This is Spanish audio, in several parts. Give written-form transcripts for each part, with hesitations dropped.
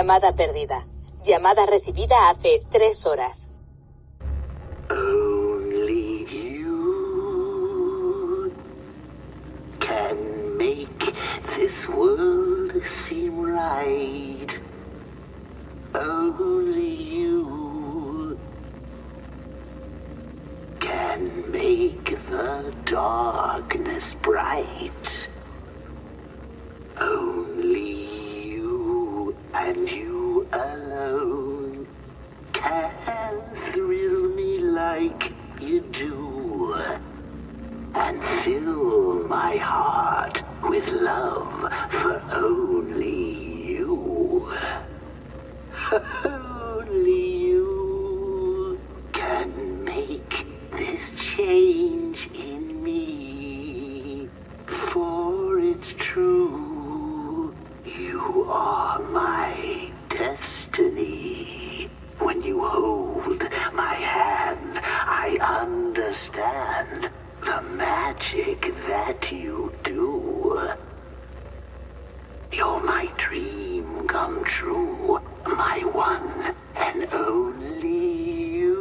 Llamada perdida. Llamada recibida hace 3 horas. Only you can make this world seem right. Only you can make the darkness bright. Only you and you alone can thrill me like you do and fill my heart with love for only you. Only you can make this change in me, for it's true. You are my destiny. When you hold my hand, I understand the magic that you do. You're my dream come true, my one and only you.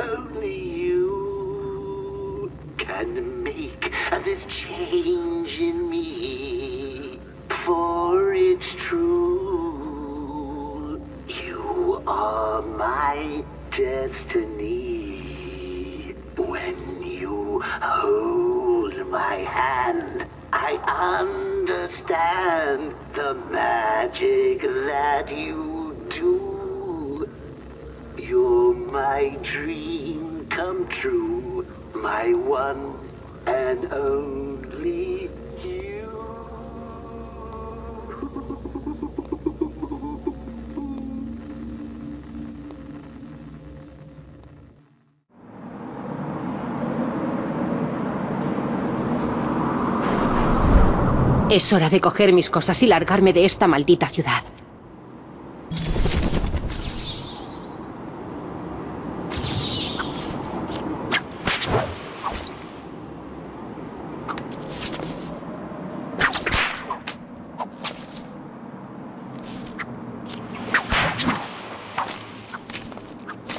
Only you can make this change in me, for it's true. You are my destiny. When you hold my hand, I understand the magic that you do. You're my dream come true, my one and only you. Es hora de coger mis cosas y largarme de esta maldita ciudad.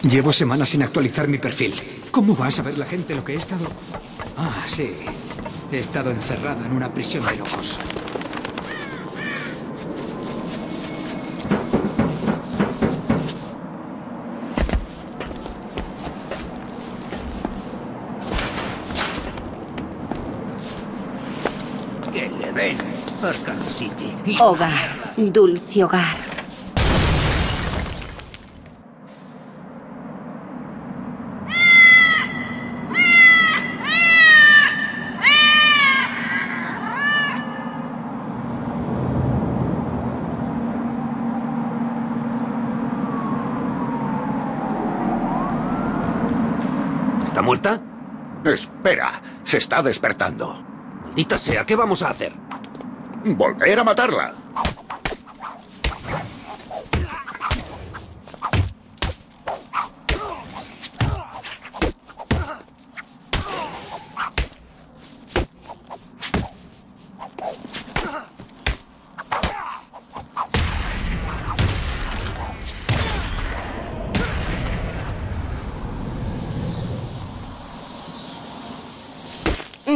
Llevo semanas sin actualizar mi perfil. ¿Cómo va a saber la gente lo que he estado...? Ah, sí. He estado encerrada en una prisión de locos. Que le den Arkham City. Hogar, dulce hogar. ¿Muerta? Espera, se está despertando. Maldita sea, ¿qué vamos a hacer? Volver a matarla.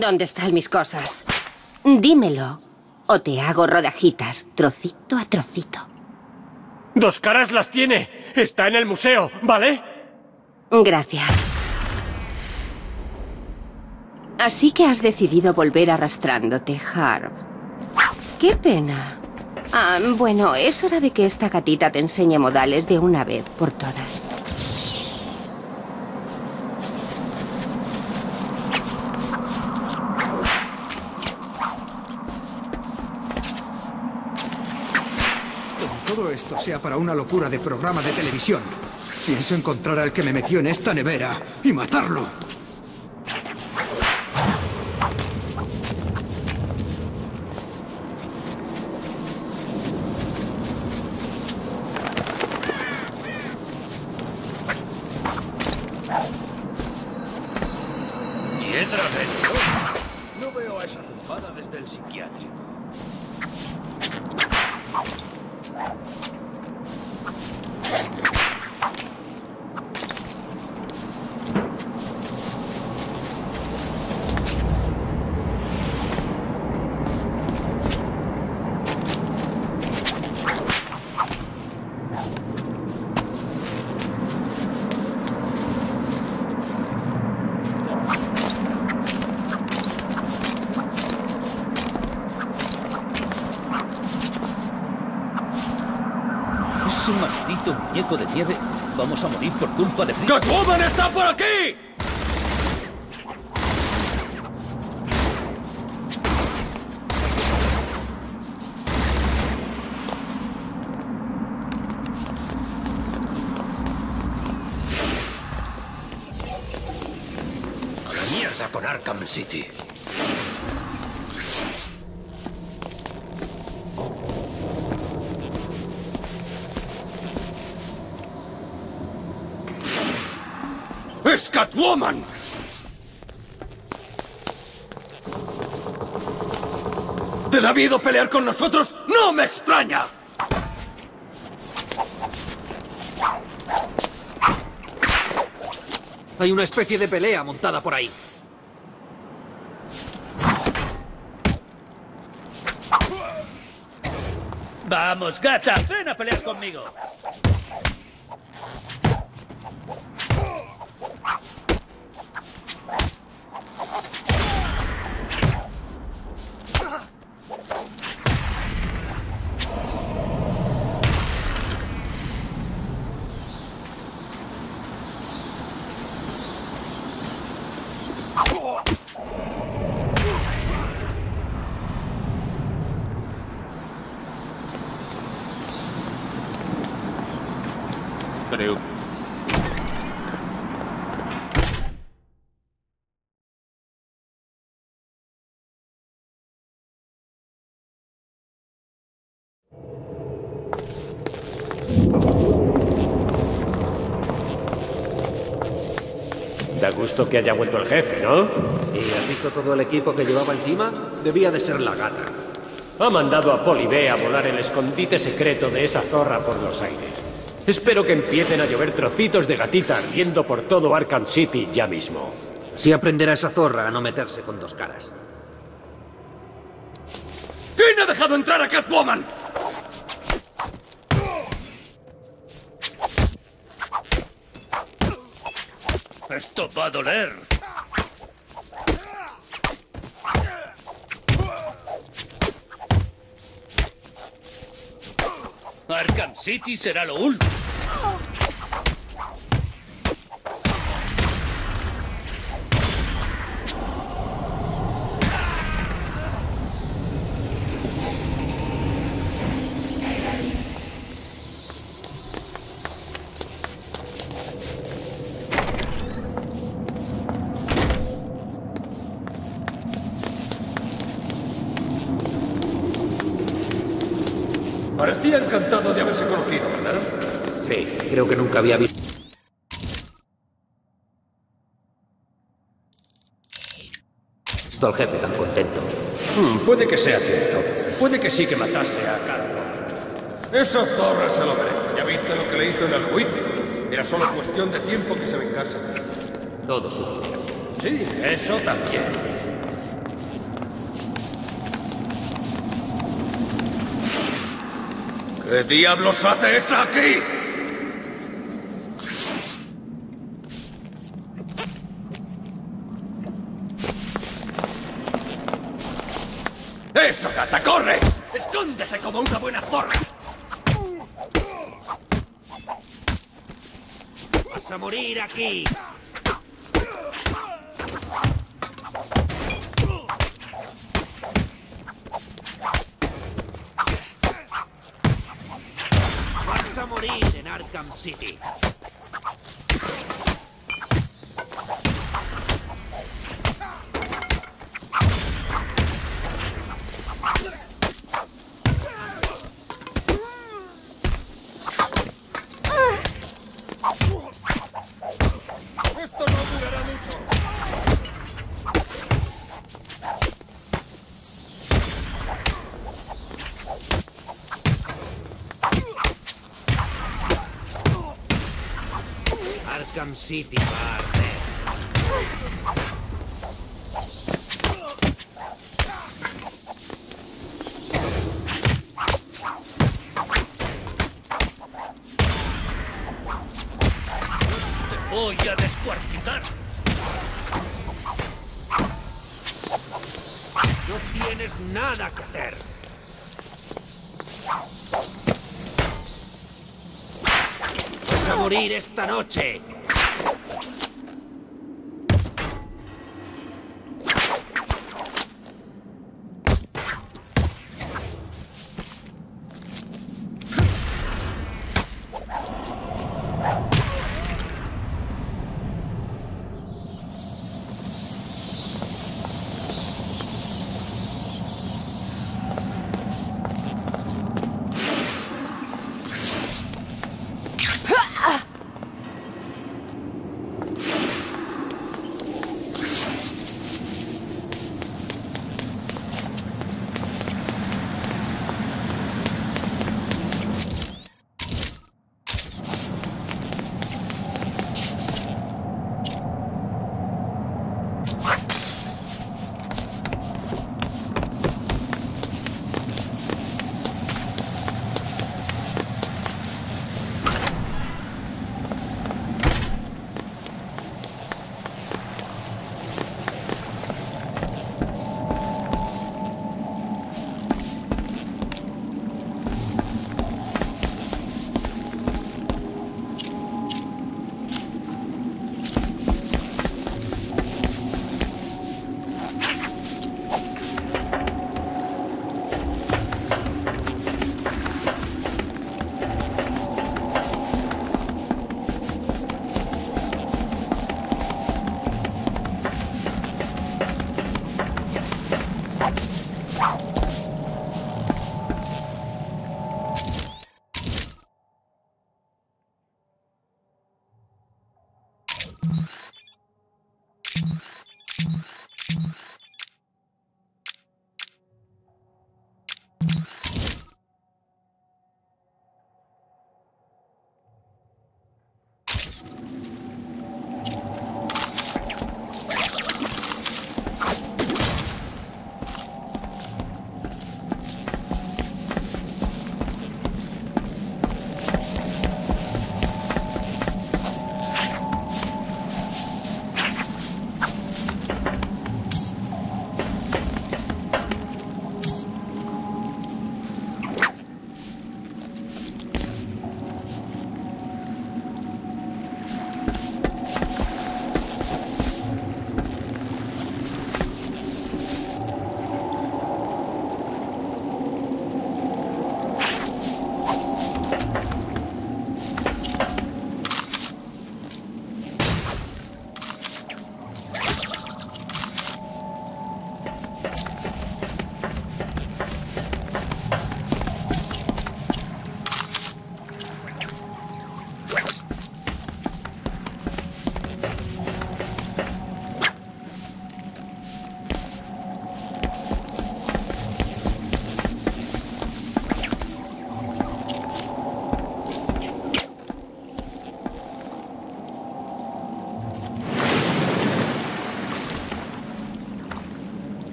¿Dónde están mis cosas? Dímelo, o te hago rodajitas, trocito a trocito. Dos Caras las tiene. Está en el museo, ¿vale? Gracias. Así que has decidido volver arrastrándote, Harv. Qué pena. Ah, bueno, es hora de que esta gatita te enseñe modales de una vez por todas. Esto sea para una locura de programa de televisión. Pienso encontrar al que me metió en esta nevera y matarlo. Y otra vez. No veo a esa zumbada desde el psiquiátrico. Es un maldito muñeco de nieve. Vamos a morir por culpa de Fritz. ¡Catwoman está por aquí! ¡Mierda con Arkham City! ¡Es Catwoman! ¿Te da miedo pelear con nosotros? ¡No me extraña! Hay una especie de pelea montada por ahí. ¡Vamos, gata! ¡Ven a pelear conmigo! Da gusto que haya vuelto el jefe, ¿no? ¿Y has visto todo el equipo que llevaba encima? Debía de ser la gata. Ha mandado a Poli B a volar el escondite secreto de esa zorra por los aires. Espero que empiecen a llover trocitos de gatita ardiendo por todo Arkham City ya mismo. Si aprenderá esa zorra a no meterse con Dos Caras. ¿Quién ha dejado entrar a Catwoman? Esto va a doler. Arkham City será lo último. Parecía encantado de haberse conocido, ¿verdad? Sí, creo que nunca había visto... al jefe tan contento. Puede que sea cierto. Puede que sí que matase a Carlos. Esa zorra se lo merece. ¿Ya viste lo que le hizo en el juicio? Era solo cuestión de tiempo que se vengase. Todo su día. Sí, eso también. ¿Qué diablos haces aquí? ¡Eso, gata, corre! ¡Escóndete como una buena zorra! ¡Vas a morir aquí! En Arkham City. Esto no durará mucho. Arkham City va a arder. Te voy a descuartizar. No tienes nada que hacer. a morir esta noche.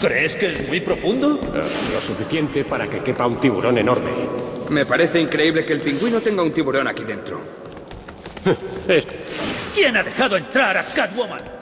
¿Crees que es muy profundo? Lo suficiente para que quepa un tiburón enorme. Me parece increíble que el pingüino tenga un tiburón aquí dentro. ¿Quién ha dejado entrar a Catwoman?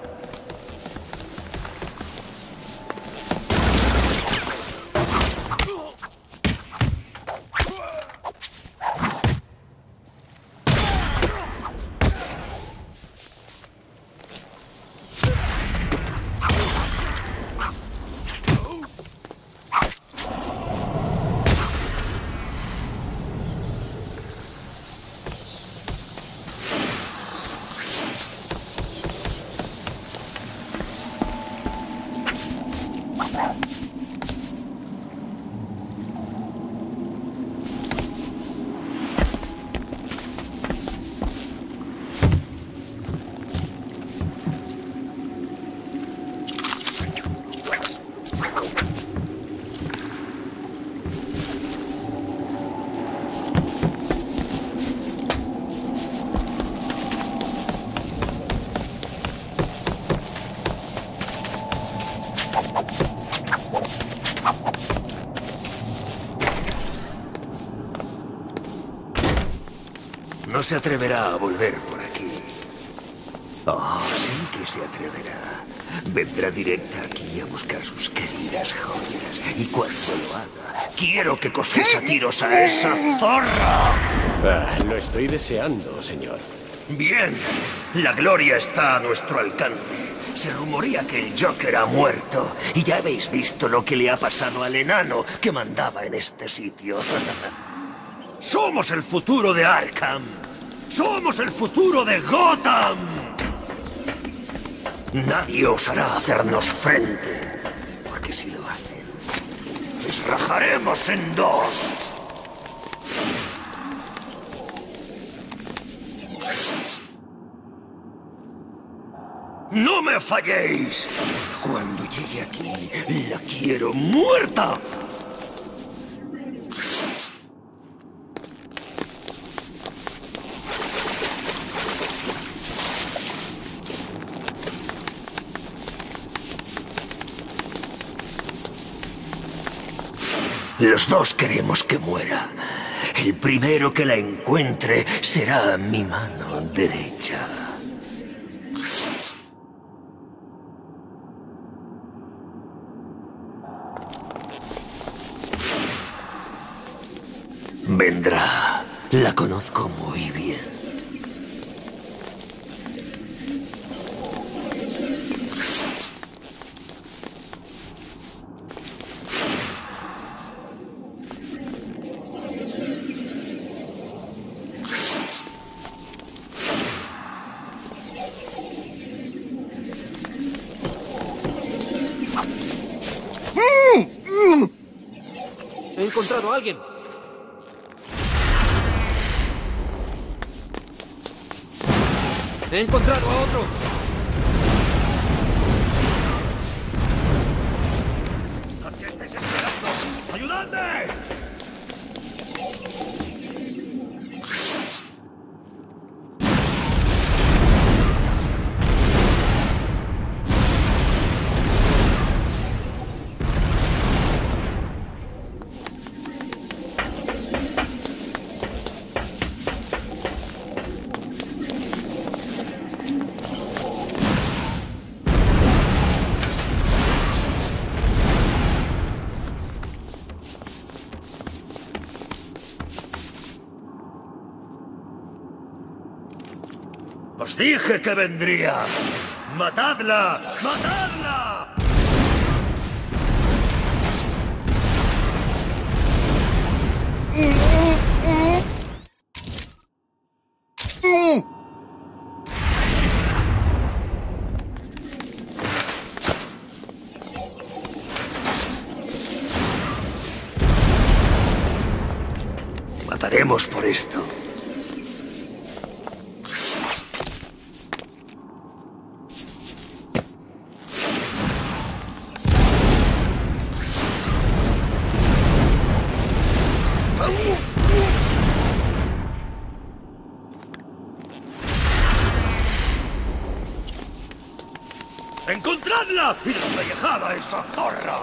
No se atreverá a volver por aquí. Oh, sí que se atreverá. Vendrá directa aquí a buscar sus queridas joyas. Y cuando lo haga, quiero que coséis a tiros a esa zorra. Ah, lo estoy deseando, señor. Bien, la gloria está a nuestro alcance. Se rumorea que el Joker ha muerto. Y ya habéis visto lo que le ha pasado al enano que mandaba en este sitio. Somos el futuro de Arkham. Somos el futuro de Gotham. Nadie osará hacernos frente. Porque si lo hacen, les rajaremos en dos. ¡No me falléis! Cuando llegue aquí, la quiero muerta. Los dos queremos que muera. El primero que la encuentre será mi mano derecha. Vendrá. La conozco muy bien. He encontrado a alguien. ¡He encontrado a otro! ¿A qué estáis esperando? ¡Ayudadme! ¡Os dije que vendría! ¡Matadla! ¡Matadla! Mataremos por esto. ¡Encontradla! ¡Y despellejad a esa zorra!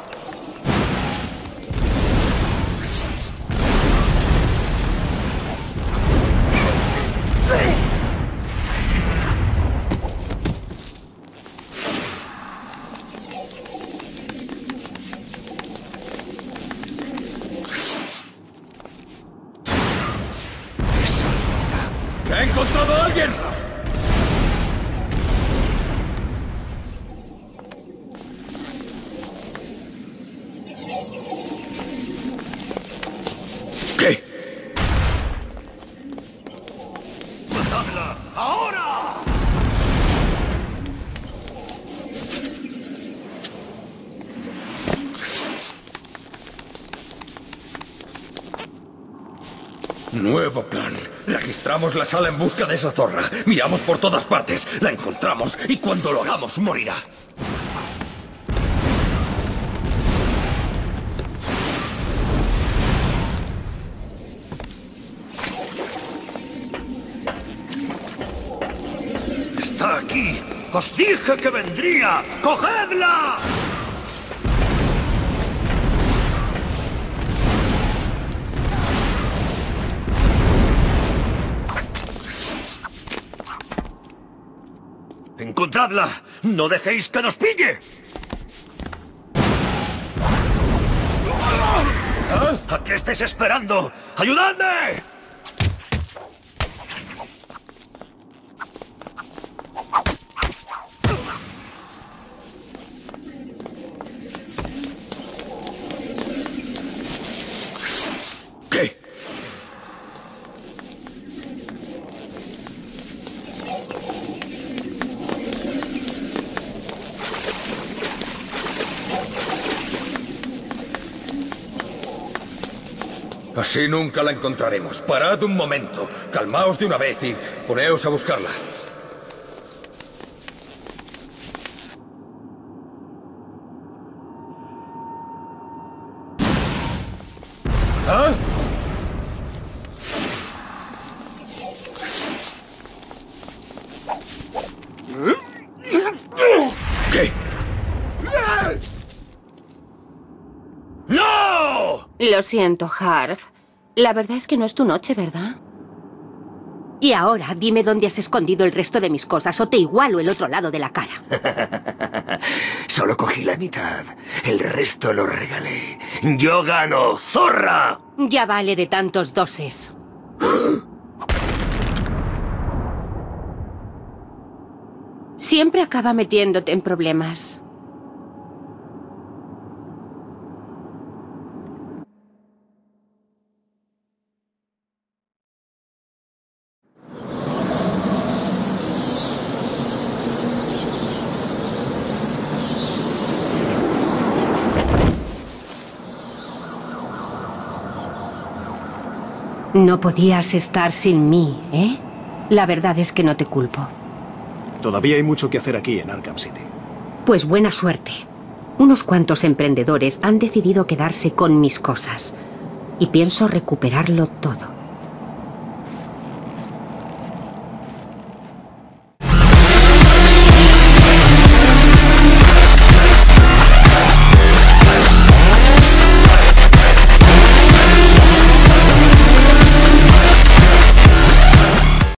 ¡He encontrado a alguien! ¡Ahora! Nuevo plan. Registramos la sala en busca de esa zorra. Miramos por todas partes. La encontramos y cuando lo hagamos morirá. Aquí. ¡Os dije que vendría! ¡Cogedla! ¡Encontradla! ¡No dejéis que nos pille! ¿A qué estáis esperando? ¡Ayudadme! Así nunca la encontraremos. Parad un momento, calmaos de una vez y poneos a buscarla. ¿Ah? ¿Qué? ¡No! Lo siento, Harv. La verdad es que no es tu noche, ¿verdad? Y ahora, dime dónde has escondido el resto de mis cosas o te igualo el otro lado de la cara. Solo cogí la mitad. El resto lo regalé. ¡Yo gano, zorra! Ya vale de tantos doses. Siempre acaba metiéndote en problemas. No podías estar sin mí, ¿eh? La verdad es que no te culpo. Todavía hay mucho que hacer aquí en Arkham City. Pues buena suerte. Unos cuantos emprendedores han decidido quedarse con mis cosas. Y pienso recuperarlo todo.